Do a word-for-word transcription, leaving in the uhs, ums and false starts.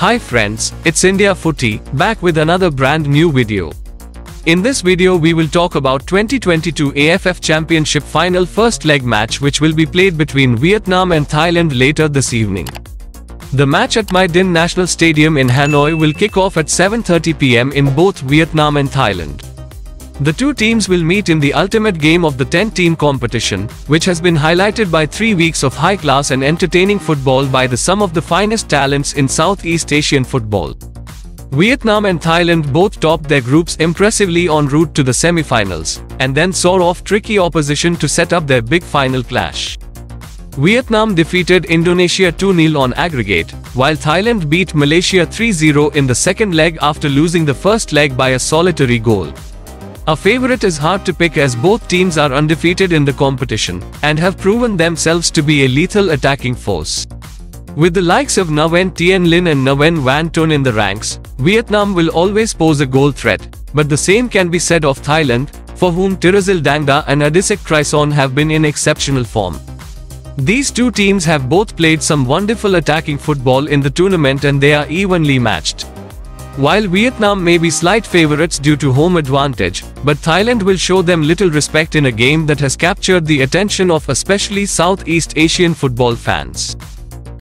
Hi friends, it's India Footy, back with another brand new video. In this video we will talk about twenty twenty-two A F F Championship Final first leg match which will be played between Vietnam and Thailand later this evening. The match at My Dinh National Stadium in Hanoi will kick off at seven thirty p m in both Vietnam and Thailand. The two teams will meet in the ultimate game of the ten team competition, which has been highlighted by three weeks of high-class and entertaining football by the some of the finest talents in Southeast Asian football. Vietnam and Thailand both topped their groups impressively en route to the semi-finals, and then saw off tricky opposition to set up their big final clash. Vietnam defeated Indonesia two nil on aggregate, while Thailand beat Malaysia three zero in the second leg after losing the first leg by a solitary goal. A favorite is hard to pick as both teams are undefeated in the competition, and have proven themselves to be a lethal attacking force. With the likes of Nguyen Tien Linh and Nguyen Van Tung in the ranks, Vietnam will always pose a goal threat, but the same can be said of Thailand, for whom Tirasil Dangda and Adisak Chaisorn have been in exceptional form. These two teams have both played some wonderful attacking football in the tournament and they are evenly matched. While Vietnam may be slight favorites due to home advantage, but Thailand will show them little respect in a game that has captured the attention of especially Southeast Asian football fans.